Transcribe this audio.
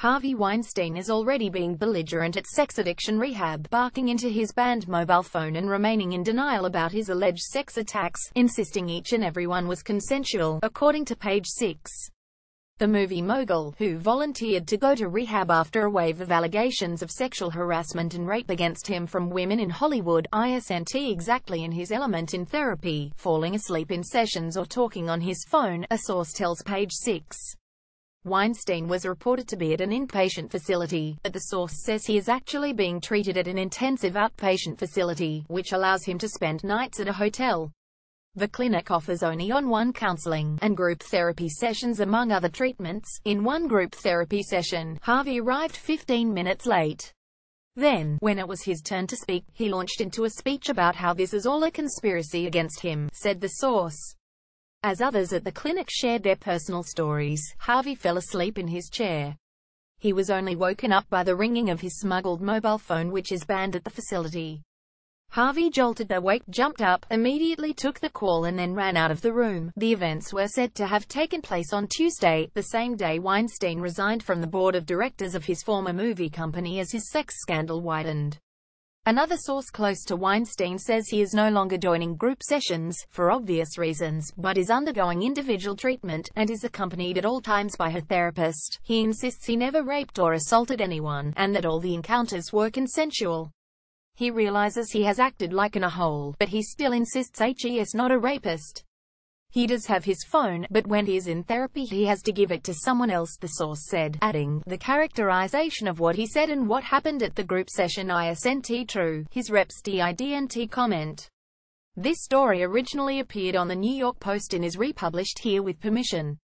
Harvey Weinstein is already being belligerent at sex addiction rehab, barking into his banned mobile phone and remaining in denial about his alleged sex attacks, insisting each and every one was consensual, according to Page 6. The movie mogul, who volunteered to go to rehab after a wave of allegations of sexual harassment and rape against him from women in Hollywood, isn't exactly in his element in therapy, falling asleep in sessions or talking on his phone, a source tells Page 6. Weinstein was reported to be at an inpatient facility, but the source says he is actually being treated at an intensive outpatient facility, which allows him to spend nights at a hotel. The clinic offers only one-on-one counseling and group therapy sessions among other treatments. In one group therapy session, Harvey arrived 15 minutes late. Then, when it was his turn to speak, he launched into a speech about how this is all a conspiracy against him, said the source. As others at the clinic shared their personal stories, Harvey fell asleep in his chair. He was only woken up by the ringing of his smuggled mobile phone, which is banned at the facility. Harvey jolted awake, jumped up, immediately took the call and then ran out of the room. The events were said to have taken place on Tuesday, the same day Weinstein resigned from the board of directors of his former movie company as his sex scandal widened. Another source close to Weinstein says he is no longer joining group sessions, for obvious reasons, but is undergoing individual treatment, and is accompanied at all times by her therapist. He insists he never raped or assaulted anyone, and that all the encounters were consensual. He realizes he has acted like an a-hole, but he still insists he's not a rapist. He does have his phone, but when he is in therapy he has to give it to someone else, the source said, adding, the characterization of what he said and what happened at the group session isn't true, his rep's didn't comment. This story originally appeared on the New York Post and is republished here with permission.